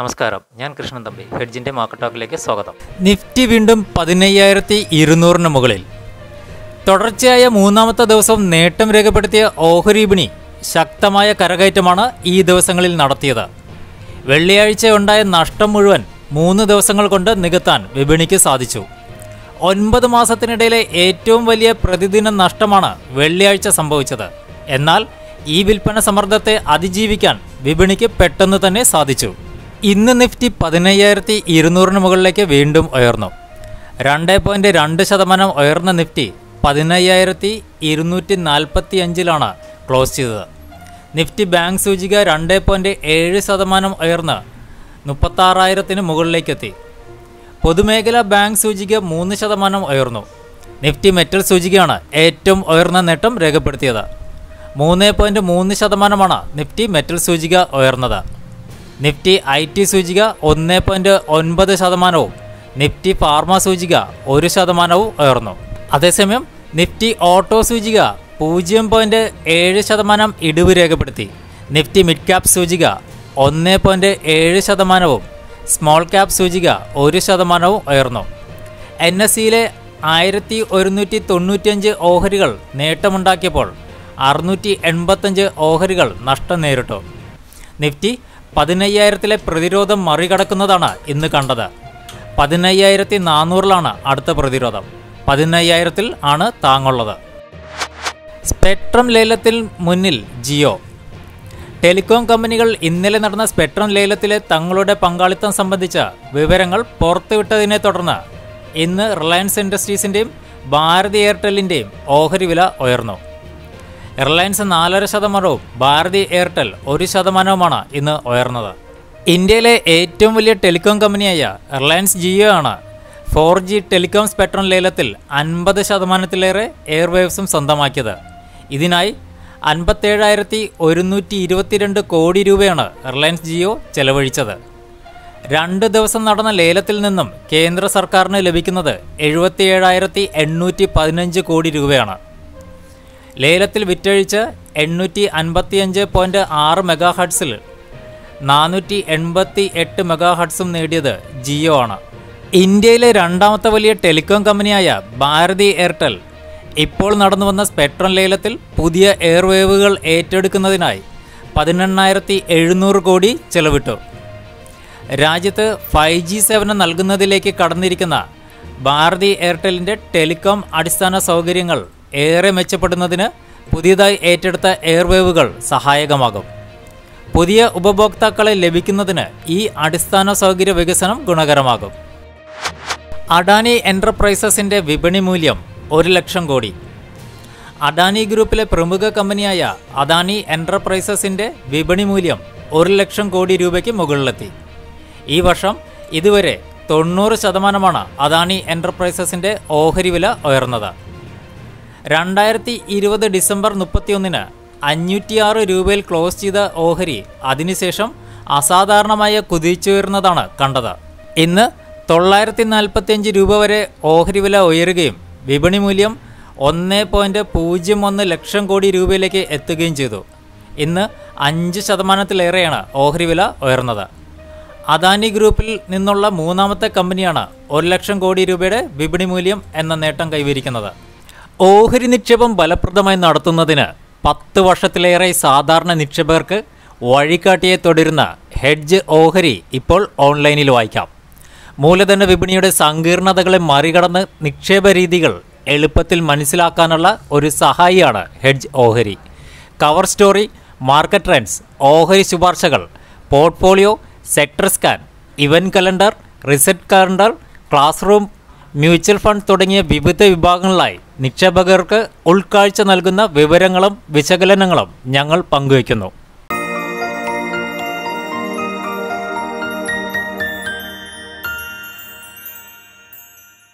നമസ്കാരം, ഞാൻ കൃഷ്ണൻ തമ്പി. ഹെഡ്ജിൻ്റെ മാർക്കറ്റ് ടോക്കിലേക്ക് സ്വാഗതം. നിഫ്റ്റി വീണ്ടും 15200 മുകളിൽ തുടർച്ചയായ മൂന്നാമത്തെ ദിവസം നേട്ടം രേഖപ്പെടുത്തിയ ഓഹരി വിപണി ശക്തമായ കരകയറ്റമാണ് ഈ ദിവസങ്ങളിൽ നടത്തിയത്. വെള്ളിയാഴ്ച ഉണ്ടായ നഷ്ടം മുഴുവൻ 3 ദിവസങ്ങൾ കൊണ്ട് നികത്താൻ വിപണിക്ക് സാധിച്ചു. 9 മാസത്തിനിടയിലെ ഏറ്റവും വലിയ പ്രതിദിന നഷ്ടമാണ് വെള്ളിയാഴ്ച സംഭവിച്ചത്. എന്നാൽ ഈ വിൽപ്പന സമ്മർദ്ദത്തെ അതിജീവിക്കാൻ വിപണിക്ക് പെട്ടെന്ന് തന്നെ സാധിച്ചു. ഇന്ന് നിഫ്റ്റി 15200 മുകളിലേക്ക് വീണ്ടും ഉയർന്നു. 2.2% ഉയർന്ന നിഫ്റ്റി 15245-ലാണ് ക്ലോസ് ചെയ്തത്. നിഫ്റ്റി ബാങ്ക് സൂചിക 2.7% ഉയർന്ന് 36000-ന് മുകളിലേക്കെത്തി. പൊതുമേഖലാ ബാങ്ക് സൂചിക 3% ഉയർന്നു. നിഫ്റ്റി മെറ്റൽ സൂചികയാണ് ഏറ്റവും ഉയർന്ന നേട്ടം രേഖപ്പെടുത്തിയത്. 3.3%-ആണ് നിഫ്റ്റി മെറ്റൽ സൂചിക ഉയർന്നത്. നിഫ്റ്റി IT സൂചിക 1.9%-വും നിഫ്റ്റി ഫാർമ സൂചിക 1%-വും ഉയർന്നു. അതേസമയം നിഫ്റ്റി ഓട്ടോ സൂചിക 0.7% ഇടിവ് രേഖപ്പെടുത്തി. നിഫ്റ്റി മിഡ് ക്യാപ് സൂചിക 1.7%-വും സ്മോൾ ക്യാപ് സൂചിക 1%-വും ഉയർന്നു. NSE-യിലെ 1195 ഓഹരികൾ നേട്ടമുണ്ടാക്കിയപ്പോൾ 685 ഓഹരികൾ നഷ്ടം നേരിട്ടു. നിഫ്റ്റി 15000-ലെ പ്രതിരോധം മറികടക്കുന്നതാണ് ഇന്ന് കണ്ടത്. 15400-ലാണ് അടുത്ത പ്രതിരോധം. 15000-ൽ ആണ് താങ്ങുള്ളത്. സ്പെക്ട്രം ലേലത്തിൽ മുന്നിൽ ജിയോ. ടെലികോം കമ്പനികൾ ഇന്നലെ നടന്ന സ്പെക്ട്രം ലേലത്തിലെ തങ്ങളുടെ പങ്കാളിത്തം സംബന്ധിച്ച വിവരങ്ങൾ പുറത്തുവിട്ടതിനെ തുടർന്ന് ഇന്ന് റിലയൻസ് ഇൻഡസ്ട്രീസിൻ്റെയും ഭാരതി എയർടെല്ലിൻ്റെയും ഓഹരി വില ഉയർന്നു. റിലയൻസ് 4.5%-വും ഭാരതി എയർടെൽ 1%-വുമാണ് ഇന്ന് ഉയർന്നത്. ഇന്ത്യയിലെ ഏറ്റവും വലിയ ടെലികോം കമ്പനിയായ റിലയൻസ് ജിയോ ആണ് 4G ടെലികോം സ്പെക്ട്രം ലേലത്തിൽ 50%-ത്തിലേറെ എയർവേവ്സും സ്വന്തമാക്കിയത്. ഇതിനായി 57,122 കോടി രൂപയാണ് റിലയൻസ് ജിയോ ചെലവഴിച്ചത്. 2 ദിവസം നടന്ന ലേലത്തിൽ നിന്നും കേന്ദ്ര സർക്കാരിന് ലഭിക്കുന്നത് 77,815 കോടി രൂപയാണ്. ലേലത്തിൽ വിറ്റഴിച്ച് 855.6 മെഗാഹെർട്സിൽ 488 മെഗാഹെർട്സും നേടിയത് ജിയോ ആണ്. ഇന്ത്യയിലെ രണ്ടാമത്തെ വലിയ ടെലികോം കമ്പനിയായ ഭാരതി എയർടെൽ ഇപ്പോൾ നടന്നുവന്ന സ്പെക്ട്രം ലേലത്തിൽ പുതിയ എയർവേവുകൾ ഏറ്റെടുക്കുന്നതിനായി 18,700 കോടി ചെലവിട്ടു. രാജ്യത്ത് 5G സേവനം നൽകുന്നതിലേക്ക് കടന്നിരിക്കുന്ന ഭാരതി എയർടെല്ലിൻ്റെ ടെലികോം അടിസ്ഥാന സൗകര്യങ്ങൾ ഏറെ മെച്ചപ്പെടുന്നതിന് പുതിയതായി ഏറ്റെടുത്ത എയർവേവുകൾ സഹായകമാകും. പുതിയ ഉപഭോക്താക്കളെ ലഭിക്കുന്നതിന് ഈ അടിസ്ഥാന സൗകര്യ വികസനം ഗുണകരമാകും. അഡാനി എൻ്റർപ്രൈസസിൻ്റെ വിപണി മൂല്യം 1 ലക്ഷം കോടി. അഡാനി ഗ്രൂപ്പിലെ പ്രമുഖ കമ്പനിയായ അദാനി എൻ്റർപ്രൈസസിൻ്റെ വിപണി മൂല്യം 1 ലക്ഷം കോടി രൂപയ്ക്ക് മുകളിലെത്തി. ഈ വർഷം ഇതുവരെ 90%-ആണ് അദാനി എൻ്റർപ്രൈസസിൻ്റെ ഓഹരി വില ഉയർന്നത്. 2020 ഡിസംബർ 31-ന് 506 രൂപയിൽ ക്ലോസ് ചെയ്ത ഓഹരി അതിനുശേഷം അസാധാരണമായ കുതിച്ചുയർന്നതാണ് കണ്ടത്. ഇന്ന് 945 രൂപ വരെ ഓഹരി വില ഉയരുകയും വിപണി മൂല്യം 1.01 ലക്ഷം കോടി രൂപയിലേക്ക് എത്തുകയും ചെയ്തു. ഇന്ന് 5%-ത്തിലേറെയാണ് ഓഹരി വില ഉയർന്നത്. അദാനി ഗ്രൂപ്പിൽ നിന്നുള്ള മൂന്നാമത്തെ കമ്പനിയാണ് 1 ലക്ഷം കോടി രൂപയുടെ വിപണി മൂല്യം എന്ന നേട്ടം കൈവരിക്കുന്നത്. ഓഹരി നിക്ഷേപം ഫലപ്രദമായി നടത്തുന്നതിന് 10 വർഷത്തിലേറെ സാധാരണ നിക്ഷേപകർക്ക് വഴികാട്ടിയെ തുടരുന്ന ഹെഡ്ജ് ഓഹരി ഇപ്പോൾ ഓൺലൈനിൽ വായിക്കാം. മൂലധന വിപണിയുടെ സങ്കീർണതകളെ മറികടന്ന് നിക്ഷേപ രീതികൾ എളുപ്പത്തിൽ മനസ്സിലാക്കാനുള്ള ഒരു സഹായിയാണ് ഹെഡ്ജ് ഓഹരി. കവർ സ്റ്റോറി, മാർക്കറ്റ് ട്രെൻഡ്സ്, ഓഹരി ശുപാർശകൾ, portfolio, sector scan, event calendar, result calendar, class room, mutual fund തുടങ്ങിയ വിവിധ വിഭാഗങ്ങളിലായി നിക്ഷേപകർക്ക് ഉൾക്കാഴ്ച നൽകുന്ന വിവരങ്ങളും വിശകലനങ്ങളും ഞങ്ങൾ പങ്കുവയ്ക്കുന്നു.